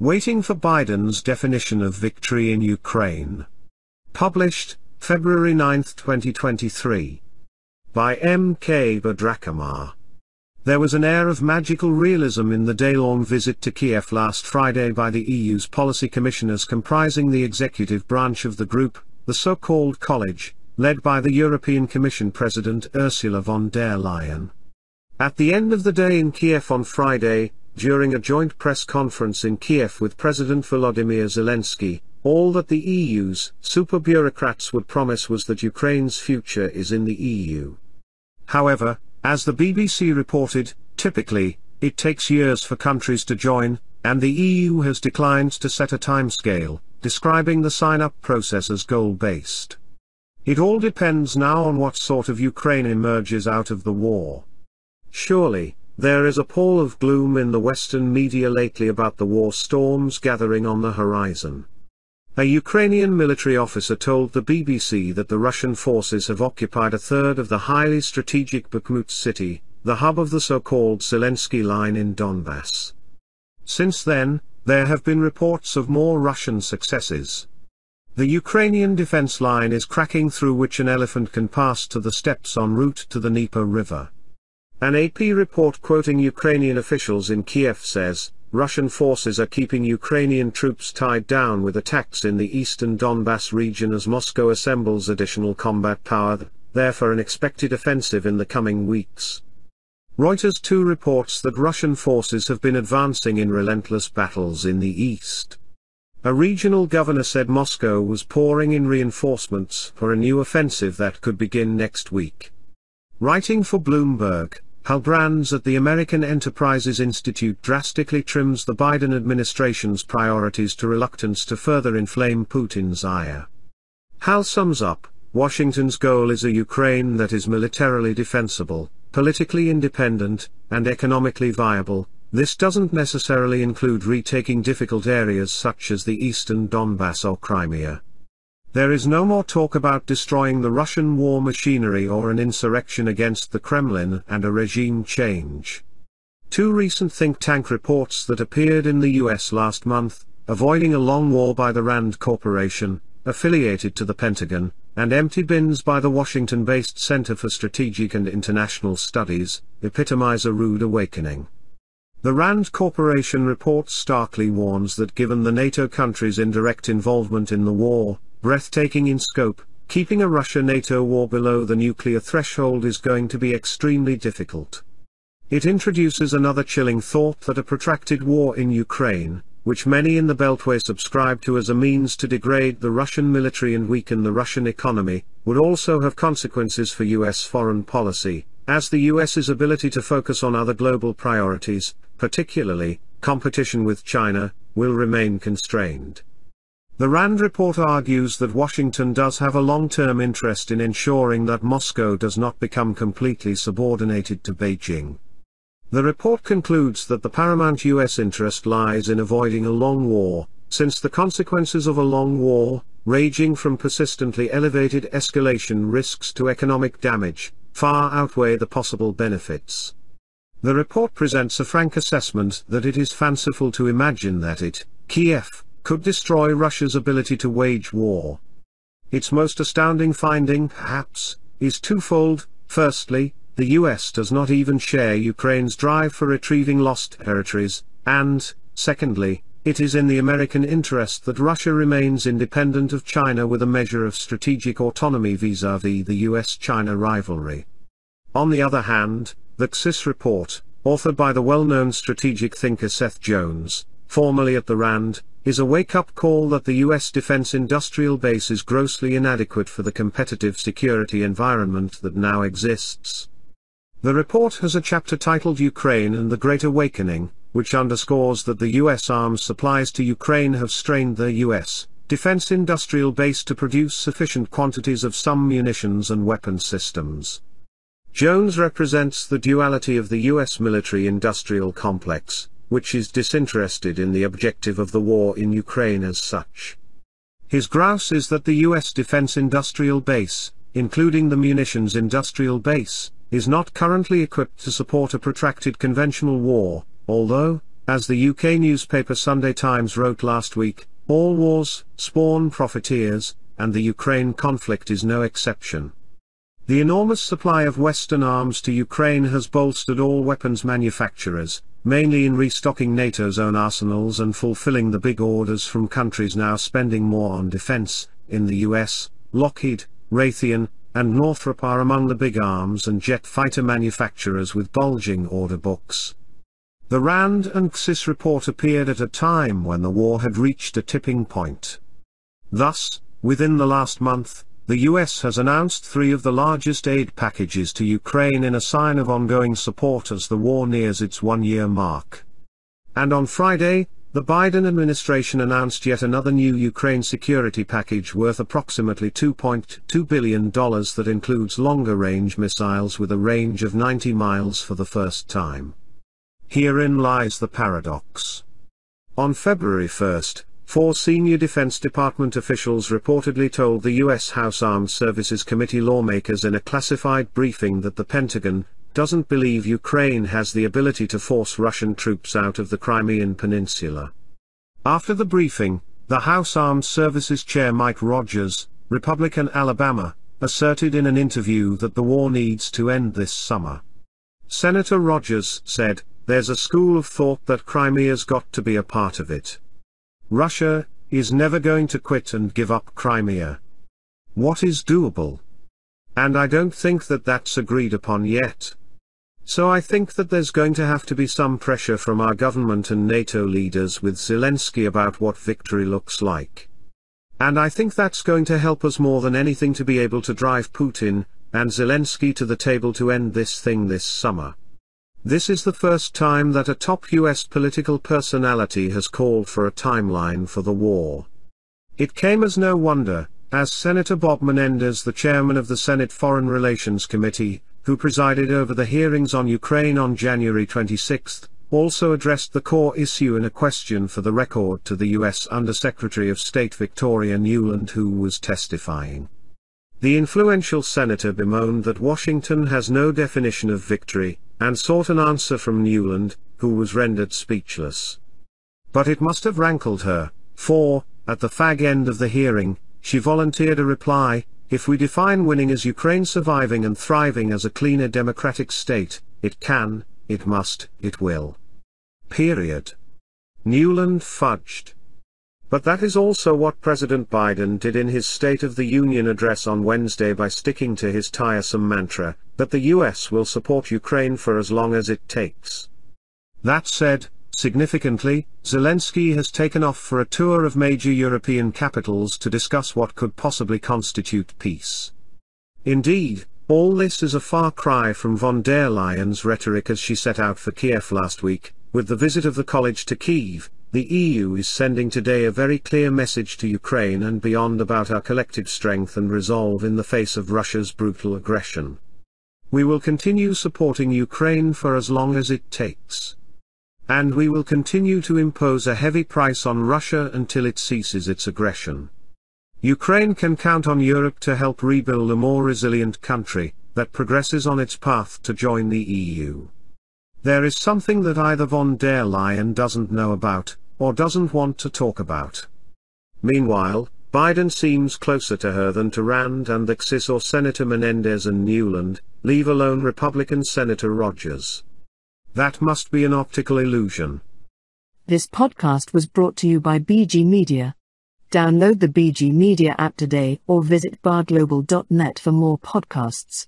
Waiting for Biden's definition of victory in Ukraine. Published, February 9, 2023. By M. K. Bhadrakumar. There was an air of magical realism in the day-long visit to Kiev last Friday by the EU's policy commissioners comprising the executive branch of the group, the so-called college, led by the European Commission President Ursula von der Leyen. At the end of the day in Kiev on Friday, during a joint press conference in Kiev with President Volodymyr Zelensky, all that the EU's super bureaucrats would promise was that Ukraine's future is in the EU. However, as the BBC reported, typically, it takes years for countries to join, and the EU has declined to set a timescale, describing the sign-up process as goal-based. It all depends now on what sort of Ukraine emerges out of the war. Surely, there is a pall of gloom in the Western media lately about the war storms gathering on the horizon. A Ukrainian military officer told the BBC that the Russian forces have occupied a third of the highly strategic Bakhmut city, the hub of the so-called Zelensky Line in Donbas. Since then, there have been reports of more Russian successes. The Ukrainian defense line is cracking through which an elephant can pass to the steppes en route to the Dnieper River. An AP report quoting Ukrainian officials in Kiev says, Russian forces are keeping Ukrainian troops tied down with attacks in the eastern Donbas region as Moscow assembles additional combat power, there for an expected offensive in the coming weeks. Reuters too reports that Russian forces have been advancing in relentless battles in the east. A regional governor said Moscow was pouring in reinforcements for a new offensive that could begin next week. Writing for Bloomberg, Hal Brands at the American Enterprises Institute drastically trims the Biden administration's priorities to reluctance to further inflame Putin's ire. Hal sums up, Washington's goal is a Ukraine that is militarily defensible, politically independent, and economically viable. This doesn't necessarily include retaking difficult areas such as the eastern Donbass or Crimea. There is no more talk about destroying the Russian war machinery or an insurrection against the Kremlin and a regime change. Two recent think tank reports that appeared in the US last month, Avoiding a Long War by the Rand Corporation, affiliated to the Pentagon, and Empty Bins by the Washington-based Center for Strategic and International Studies, epitomize a rude awakening. The Rand Corporation report starkly warns that given the NATO countries' indirect involvement in the war, breathtaking in scope, keeping a Russia-NATO war below the nuclear threshold is going to be extremely difficult. It introduces another chilling thought that a protracted war in Ukraine, which many in the Beltway subscribe to as a means to degrade the Russian military and weaken the Russian economy, would also have consequences for US foreign policy, as the US's ability to focus on other global priorities, particularly competition with China, will remain constrained. The Rand report argues that Washington does have a long-term interest in ensuring that Moscow does not become completely subordinated to Beijing. The report concludes that the paramount U.S. interest lies in avoiding a long war, since the consequences of a long war, ranging from persistently elevated escalation risks to economic damage, far outweigh the possible benefits. The report presents a frank assessment that it is fanciful to imagine that Kiev, could destroy Russia's ability to wage war. Its most astounding finding, perhaps, is twofold. Firstly, the US does not even share Ukraine's drive for retrieving lost territories, and, secondly, it is in the American interest that Russia remains independent of China with a measure of strategic autonomy vis-à-vis the US-China rivalry. On the other hand, the CSIS report, authored by the well-known strategic thinker Seth Jones, formerly at the Rand, is a wake-up call that the US defense industrial base is grossly inadequate for the competitive security environment that now exists. The report has a chapter titled Ukraine and the Great Awakening, which underscores that the US arms supplies to Ukraine have strained the US defense industrial base to produce sufficient quantities of some munitions and weapon systems. Jones represents the duality of the US military-industrial complex, which is disinterested in the objective of the war in Ukraine as such. His grouse is that the US defense industrial base, including the munitions industrial base, is not currently equipped to support a protracted conventional war, although, As the UK newspaper Sunday Times wrote last week, all wars spawn profiteers, and the Ukraine conflict is no exception. The enormous supply of Western arms to Ukraine has bolstered all weapons manufacturers, mainly in restocking NATO's own arsenals and fulfilling the big orders from countries now spending more on defense. In the US, Lockheed, Raytheon, and Northrop are among the big arms and jet fighter manufacturers with bulging order books. The Rand and CSIS report appeared at a time when the war had reached a tipping point. Thus, within the last month, the US has announced three of the largest aid packages to Ukraine in a sign of ongoing support as the war nears its one-year mark. And on Friday, the Biden administration announced yet another new Ukraine security package worth approximately $2.2 billion that includes longer-range missiles with a range of 90 miles for the first time. Herein lies the paradox. On February 1, four senior Defense Department officials reportedly told the U.S. House Armed Services Committee lawmakers in a classified briefing that the Pentagon doesn't believe Ukraine has the ability to force Russian troops out of the Crimean Peninsula. After the briefing, the House Armed Services Chair Mike Rogers, Republican Alabama, asserted in an interview that the war needs to end this summer. Senator Rogers said, "There's a school of thought that Crimea's got to be a part of it. Russia is never going to quit and give up Crimea. What is doable? And I don't think that that's agreed upon yet. So I think that there's going to have to be some pressure from our government and NATO leaders with Zelensky about what victory looks like. And I think that's going to help us more than anything to be able to drive Putin and Zelensky to the table to end this thing this summer." This is the first time that a top US political personality has called for a timeline for the war. It came as no wonder, as Senator Bob Menendez, the chairman of the Senate Foreign Relations Committee, who presided over the hearings on Ukraine on January 26, also addressed the core issue in a question for the record to the US Undersecretary of State Victoria Nuland, who was testifying. The influential senator bemoaned that Washington has no definition of victory, and sought an answer from Nuland, who was rendered speechless. But it must have rankled her, for, at the fag end of the hearing, she volunteered a reply: "If we define winning as Ukraine surviving and thriving as a cleaner democratic state, it can, it must, it will." Period. Nuland fudged. But that is also what President Biden did in his State of the Union address on Wednesday by sticking to his tiresome mantra that the US will support Ukraine for as long as it takes. That said, significantly, Zelensky has taken off for a tour of major European capitals to discuss what could possibly constitute peace. Indeed, all this is a far cry from von der Leyen's rhetoric as she set out for Kiev last week. With the visit of the college to Kyiv, the EU is sending today a very clear message to Ukraine and beyond about our collective strength and resolve in the face of Russia's brutal aggression. We will continue supporting Ukraine for as long as it takes. And we will continue to impose a heavy price on Russia until it ceases its aggression. Ukraine can count on Europe to help rebuild a more resilient country that progresses on its path to join the EU. There is something that either von der Leyen doesn't know about, or doesn't want to talk about. Meanwhile, Biden seems closer to her than to Rand and the CSIS or Senator Menendez and Nuland, leave alone Republican Senator Rogers. That must be an optical illusion. This podcast was brought to you by BG Media. Download the BG Media app today or visit barglobal.net for more podcasts.